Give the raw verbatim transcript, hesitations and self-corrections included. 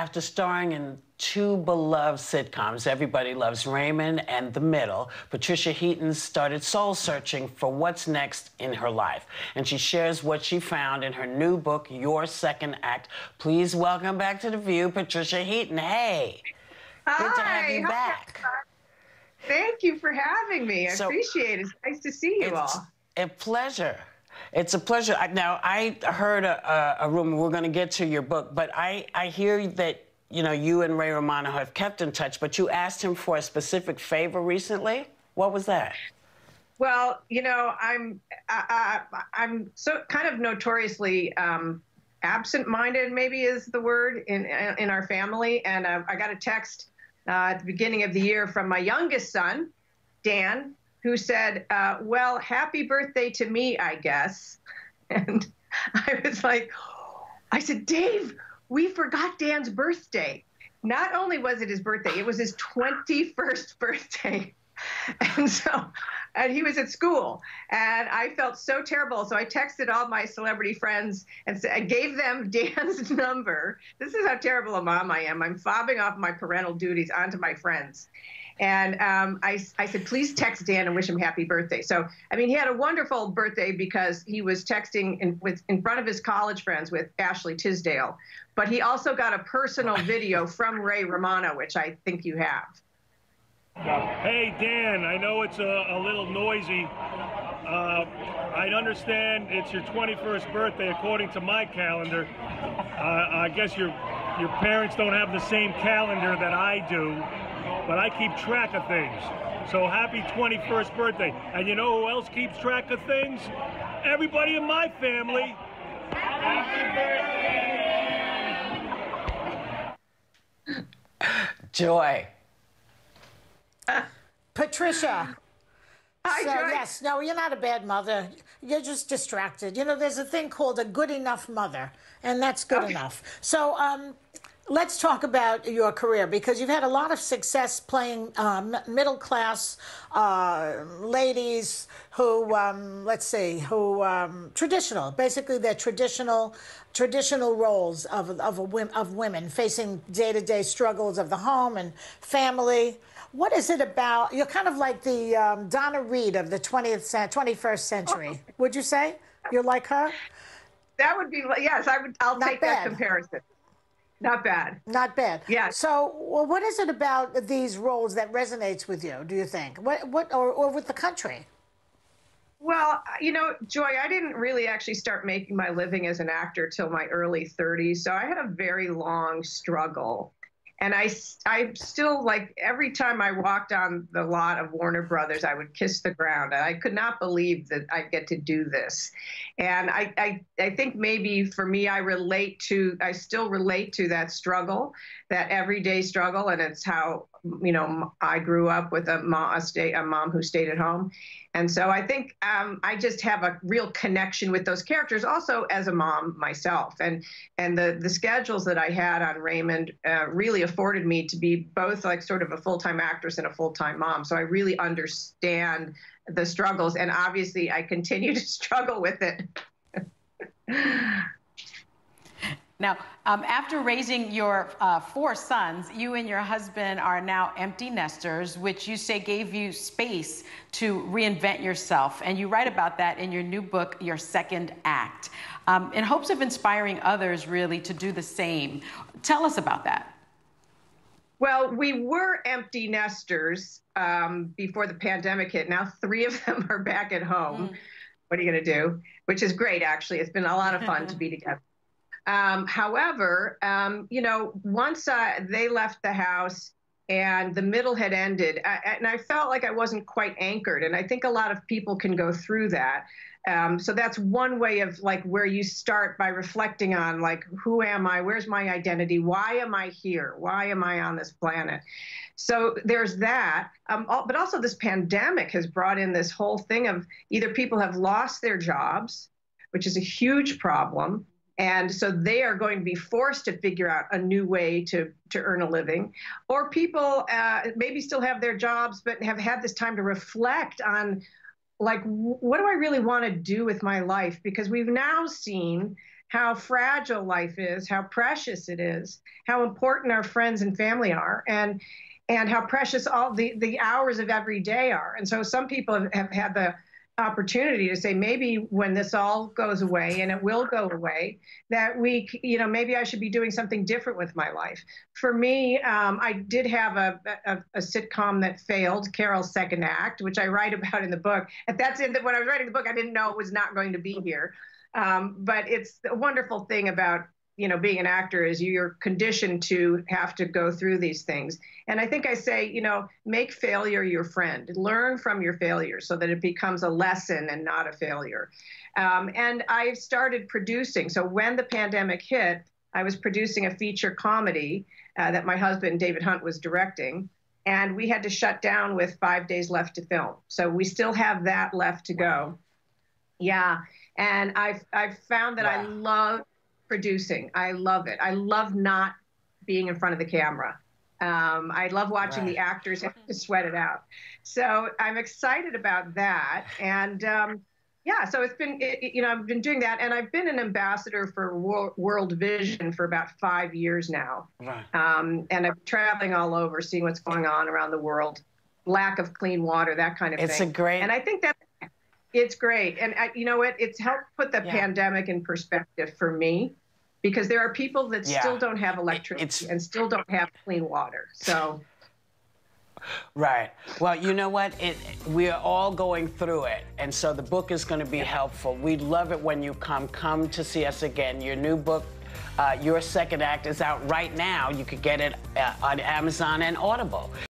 After starring in two beloved sitcoms, Everybody Loves Raymond and The Middle, Patricia Heaton started soul-searching for what's next in her life. And she shares what she found in her new book, Your Second Act. Please welcome back to The View, Patricia Heaton. Hey. Hi. Good to have you back. Thank you for having me. I so, appreciate it. It's nice to see you it's all. It's a pleasure. It's a pleasure. Now, I heard a, a, a rumor, we're going to get to your book, but I, I hear that, you know, you and Ray Romano have kept in touch, but you asked him for a specific favor recently. What was that? Well, you know, I'm, I, I, I'm so kind of notoriously um, absent-minded, maybe is the word, in, in our family. And uh, I got a text uh, at the beginning of the year from my youngest son, Dan, who said, uh, well, happy birthday to me, I guess. And I was like, I said, Dave, we forgot Dan's birthday. Not only was it his birthday, it was his twenty-first birthday. And so, and he was at school. And I felt so terrible. So I texted all my celebrity friends and I gave them Dan's number. This is how terrible a mom I am. I'm fobbing off my parental duties onto my friends. And um, I, I said, please text Dan and wish him happy birthday. So, I mean, he had a wonderful birthday because he was texting in, with, in front of his college friends with Ashley Tisdale. But he also got a personal video from Ray Romano, which I think you have. Hey, Dan, I know it's a, a little noisy. Uh, I understand it's your twenty-first birthday, according to my calendar. Uh, I guess your, your parents don't have the same calendar that I do, but I keep track of things. So happy twenty-first birthday. And you know who else keeps track of things? Everybody in my family. Happy birthday! Joy. Patricia. Hi, so, Joy. Yes, no, you're not a bad mother. You're just distracted. You know, there's a thing called a good enough mother, and that's good okay. enough. So, um... let's talk about your career, because you've had a lot of success playing um, middle-class uh, ladies who, um, let's see, who um, traditional, basically they're traditional, traditional roles of of, a, of women facing day-to-day struggles of the home and family. What is it about? You're kind of like the um, Donna Reed of the twentieth, twenty-first century. Oh. Would you say you're like her? That would be yes. I would. I'll Not take bad. that comparison. Not bad. Not bad. Yeah. So, well, what is it about these roles that resonates with you, do you think? What, what, or, or with the country? Well, you know, Joy, I didn't really actually start making my living as an actor till my early thirties, so I had a very long struggle. And I, I still, like, every time I walked on the lot of Warner Brothers, I would kiss the ground. I could not believe that I'd get to do this. And I, I, I think maybe for me, I relate to, I still relate to that struggle, that everyday struggle. And it's how, you know, I grew up with a mom, a stay, a mom who stayed at home. And so I think um, I just have a real connection with those characters, also as a mom myself. And and the, the schedules that I had on Raymond uh, really afforded me to be both like sort of a full-time actress and a full-time mom. So I really understand the struggles, and obviously I continue to struggle with it. Now, um, after raising your uh, four sons, you and your husband are now empty nesters, which you say gave you space to reinvent yourself. And you write about that in your new book, Your Second Act, um, in hopes of inspiring others, really, to do the same. Tell us about that. Well, we were empty nesters um, before the pandemic hit. Now three of them are back at home. Mm. What are you going to do? Which is great, actually. It's been a lot of fun to be together. Um, however, um, you know, once I, they left the house and The Middle had ended, I, and I felt like I wasn't quite anchored. And I think a lot of people can go through that. Um, so that's one way of like where you start by reflecting on like, who am I? Where's my identity? Why am I here? Why am I on this planet? So there's that. Um, all, but also this pandemic has brought in this whole thing of either people have lost their jobs, which is a huge problem. And so they are going to be forced to figure out a new way to, to earn a living. Or people uh, maybe still have their jobs, but have had this time to reflect on, like, what do I really want to do with my life? Because we've now seen how fragile life is, how precious it is, how important our friends and family are, and and how precious all the, the hours of every day are. And so some people have, have had the opportunity to say, maybe when this all goes away, and it will go away, that we, you know, maybe I should be doing something different with my life. For me, um, I did have a, a, a sitcom that failed, Carol's Second Act, which I write about in the book. And that's in the, when I was writing the book, I didn't know it was not going to be here. Um, but it's a wonderful thing about, you know, being an actor is you're conditioned to have to go through these things. And I think I say, you know, make failure your friend. Learn from your failure so that it becomes a lesson and not a failure. Um, and I started producing. So when the pandemic hit, I was producing a feature comedy uh, that my husband, David Hunt, was directing. And we had to shut down with five days left to film. So we still have that left to go. Yeah. And I've, I've found that wow. I love producing. I love it. I love not being in front of the camera. Um, I love watching right. the actors have to sweat it out. So I'm excited about that. And um, yeah, so it's been, it, you know, I've been doing that. And I've been an ambassador for World, World Vision for about five years now. Right. Um, and I'm traveling all over, seeing what's going on around the world, lack of clean water, that kind of it's thing. It's a great. And I think that. It's great. And I, you know what? It's helped put the yeah. pandemic in perspective for me, because there are people that yeah. still don't have electricity it's... and still don't have clean water. So. Right. Well, you know what? It, we're all going through it. And so the book is going to be helpful. We love it when you come. Come to see us again. Your new book, uh, Your Second Act, is out right now. You could get it uh, on Amazon and Audible.